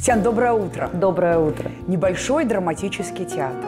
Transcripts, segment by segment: Татьяна, доброе утро. Доброе утро. Небольшой драматический театр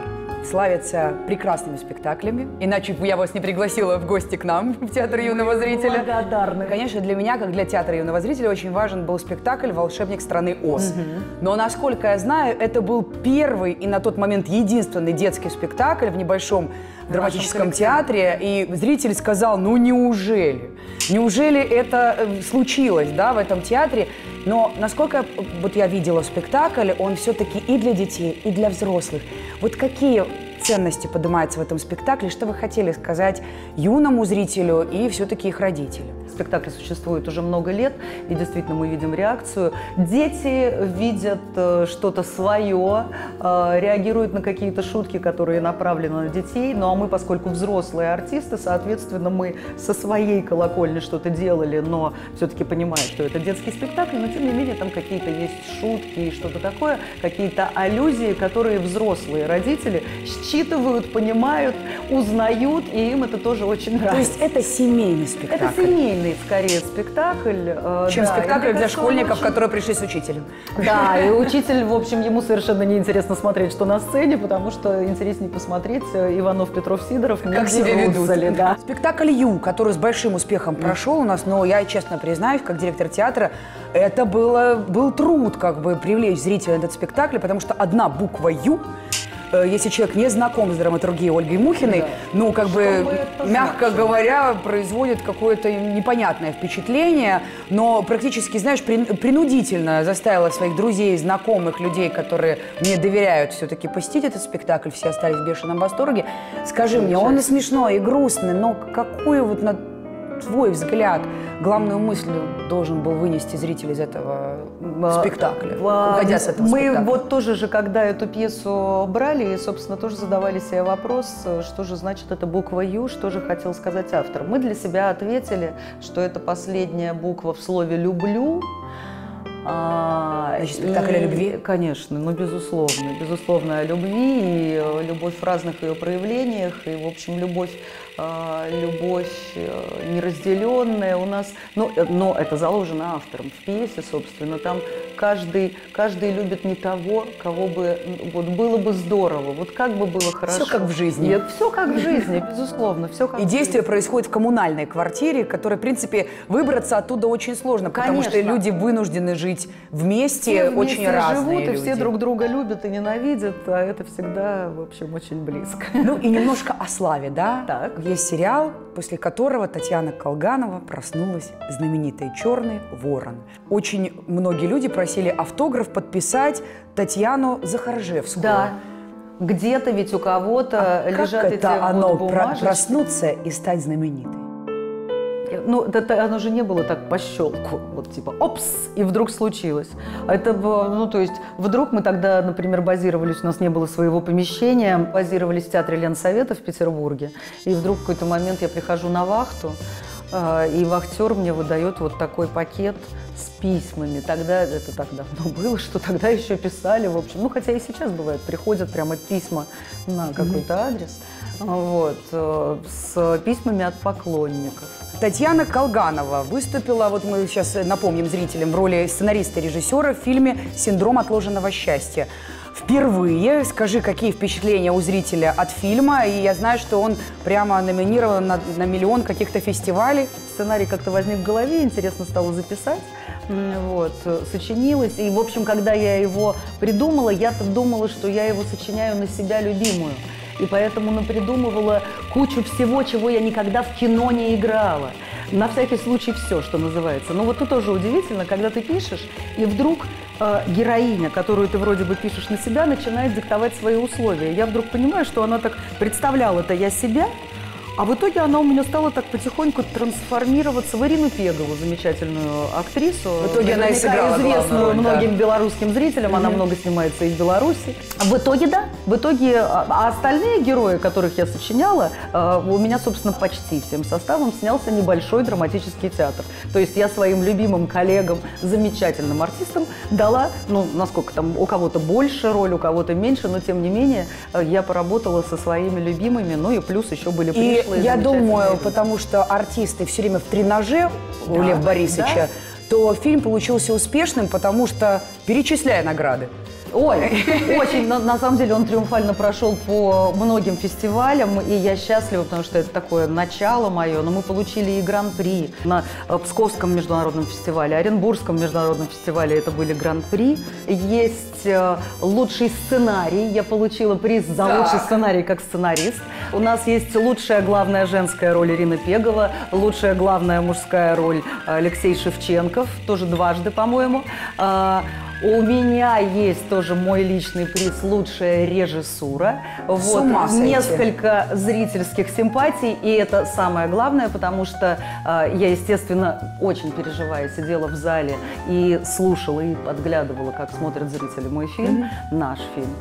славится прекрасными спектаклями. Иначе я вас не пригласила в гости к нам в Театр юного зрителя. Благодарны. Конечно, для меня, как для Театра юного зрителя, очень важен был спектакль «Волшебник страны Оз». Но, насколько я знаю, это был первый и на тот момент единственный детский спектакль в Небольшом драматическом театре. И зритель сказал: ну неужели? Неужели это случилось, да, в этом театре? Но, насколько вот я видела спектакль, он все-таки и для детей, и для взрослых. Вот какие ценности поднимаются в этом спектакле? Что вы хотели сказать юному зрителю и все-таки их родителям? Спектакль существует уже много лет, и действительно мы видим реакцию. Дети видят что-то свое, реагируют на какие-то шутки, которые направлены на детей. Ну а мы, поскольку взрослые артисты, соответственно, мы со своей колокольни что-то делали, но все-таки понимая, что это детский спектакль, но тем не менее там какие-то есть шутки и что-то такое, какие-то аллюзии, которые взрослые родители считывают, понимают, узнают, и им это тоже очень нравится. То есть это семейный спектакль? Это семейный скорее спектакль. Чем да, спектакль для школьников, которые пришли с учителем. Да, и учитель, в общем, ему совершенно неинтересно смотреть, что на сцене, потому что интереснее посмотреть Иванов, Петров, Сидоров. Как себя ведут. Да. Спектакль «Ю», который с большим успехом прошел у нас, но я, честно признаюсь, как директор театра, это был труд, как бы, привлечь зрителя на этот спектакль, потому что одна буква «Ю», если человек не знаком с драматургией Ольги Мухиной, да, ну, как бы, мягко говоря, производит какое-то непонятное впечатление, но практически, знаешь, принудительно заставила своих друзей, знакомых, людей, которые мне доверяют, все-таки посетить этот спектакль. Все остались в бешеном восторге. Скажи мне, он и смешной, и грустный, но какую вот, на твой взгляд, главную мысль должен был вынести зритель из этого спектакля, уходя с этого спектакля? Мы вот тоже же, когда эту пьесу брали, и, собственно, тоже задавали себе вопрос, что же значит эта буква «Ю», что же хотел сказать автор. Мы для себя ответили, что это последняя буква в слове «люблю». Значит, спектакль о любви? Конечно, ну, безусловно. Безусловно, о любви, и любовь в разных ее проявлениях, и, в общем, любовь неразделенная у нас, но это заложено автором в пьесе, собственно, там каждый любит не того, кого бы, вот было бы здорово, вот как бы было хорошо. Все как в жизни. Нет, все как в жизни, безусловно, все как в жизни. И действие происходит в коммунальной квартире, которая, в принципе, выбраться оттуда очень сложно, потому что люди вынуждены жить вместе, очень разные люди. Живут, и все друг друга любят и ненавидят, а это всегда, в общем, очень близко. Ну и немножко о славе, да? Так. Есть сериал, после которого Татьяна Колганова проснулась, знаменитый «Черный ворон». Очень многие люди просили автограф подписать Татьяну Захаржевскую. Да. Где-то ведь у кого-то лежат эти бумажечки. Как это оно, проснуться и стать знаменитой? Ну, это оно же не было так по щелку, вот типа «опс», и вдруг случилось. Это, ну, то есть, вдруг мы тогда, например, базировались, у нас не было своего помещения, базировались в Театре Ленсовета в Петербурге, и вдруг в какой-то момент я прихожу на вахту, и вахтер мне выдает вот такой пакет с письмами. Тогда, это так давно было, что тогда еще писали, в общем, ну, хотя и сейчас бывает, приходят прямо письма на какой-то адрес, вот, с письмами от поклонников. Татьяна Колганова выступила, вот мы сейчас напомним зрителям, в роли сценариста-режиссера в фильме «Синдром отложенного счастья». Впервые. Скажи, какие впечатления у зрителя от фильма? И я знаю, что он прямо номинирован на миллион каких-то фестивалей. Сценарий как-то возник в голове, интересно стало записать. Вот, сочинилось. И, в общем, когда я его придумала, я-то думала, что я его сочиняю на себя любимую. И поэтому напридумывала кучу всего, чего я никогда в кино не играла. На всякий случай все, что называется. Но вот тут тоже удивительно, когда ты пишешь, и вдруг героиня, которую ты вроде бы пишешь на себя, начинает диктовать свои условия. Я вдруг понимаю, что она так представляла-то я себя, а в итоге она у меня стала так потихоньку трансформироваться в Ирину Пегову, замечательную актрису. В итоге она и сыграла известную многим белорусским зрителям, она много снимается и в Беларуси. В итоге, да, в итоге, а остальные герои, которых я сочиняла, у меня, собственно, почти всем составом снялся Небольшой драматический театр. То есть я своим любимым коллегам, замечательным артистам дала, ну, насколько там, у кого-то больше роль, у кого-то меньше, но, тем не менее, я поработала со своими любимыми, ну и плюс еще были пришлые. Я думаю, потому что артисты все время в тренаже у Лева Борисовича, что фильм получился успешным, потому что, перечисляя награды. Ой, очень, на самом деле он триумфально прошел по многим фестивалям, и я счастлива, потому что это такое начало мое, но мы получили и гран-при на Псковском международном фестивале, Оренбургском международном фестивале, это были гран-при. Есть лучший сценарий, я получила приз за лучший сценарий как сценарист. У нас есть лучшая главная женская роль Ирина Пегова, лучшая главная мужская роль Алексей Шевченков, тоже дважды, по-моему. У меня есть тоже мой личный приз «Лучшая режиссура». Вот, несколько зрительских симпатий, и это самое главное, потому что я, естественно, очень переживая, сидела в зале и слушала, и подглядывала, как смотрят зрители мой фильм, наш фильм.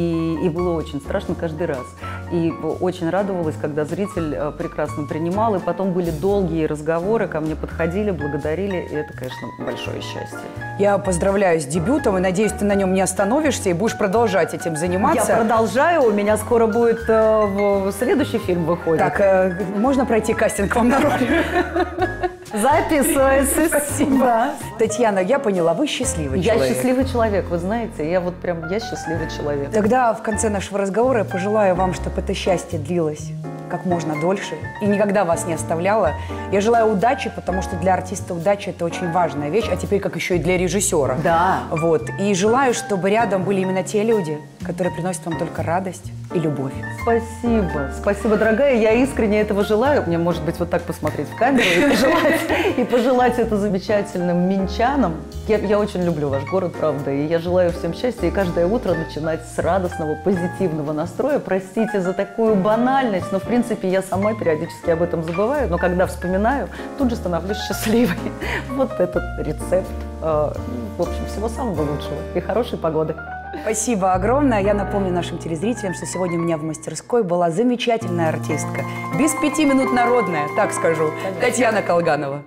И было очень страшно каждый раз. И очень радовалась, когда зритель прекрасно принимал, и потом были долгие разговоры, ко мне подходили, благодарили, и это, конечно, большое счастье. Я поздравляю с дебютом и надеюсь, ты на нем не остановишься и будешь продолжать этим заниматься. Я продолжаю, у меня скоро будет следующий фильм выходит. Так, можно пройти кастинг вам на роль? Записываюсь. Спасибо. Да. Татьяна, я поняла, вы счастливый человек. Я счастливый человек, вы знаете, я вот прям, я счастливый человек. Тогда в конце нашего разговора я пожелаю вам, чтобы это счастье длилось как можно дольше и никогда вас не оставляла. Я желаю удачи, потому что для артиста удача – это очень важная вещь, а теперь как еще и для режиссера. Да. Вот. И желаю, чтобы рядом были именно те люди, которые приносят вам только радость и любовь. Спасибо. Спасибо, дорогая. Я искренне этого желаю. Мне, может быть, вот так посмотреть в камеру и пожелать это замечательным минчанам. Я очень люблю ваш город, правда, и я желаю всем счастья. И каждое утро начинать с радостного, позитивного настроя. Простите за такую банальность, но, в принципе, я сама периодически об этом забываю, но когда вспоминаю, тут же становлюсь счастливой. Вот этот рецепт, в общем, всего самого лучшего и хорошей погоды. Спасибо огромное. Я напомню нашим телезрителям, что сегодня у меня в мастерской была замечательная артистка. Без 5 минут народная, так скажу, Татьяна Колганова.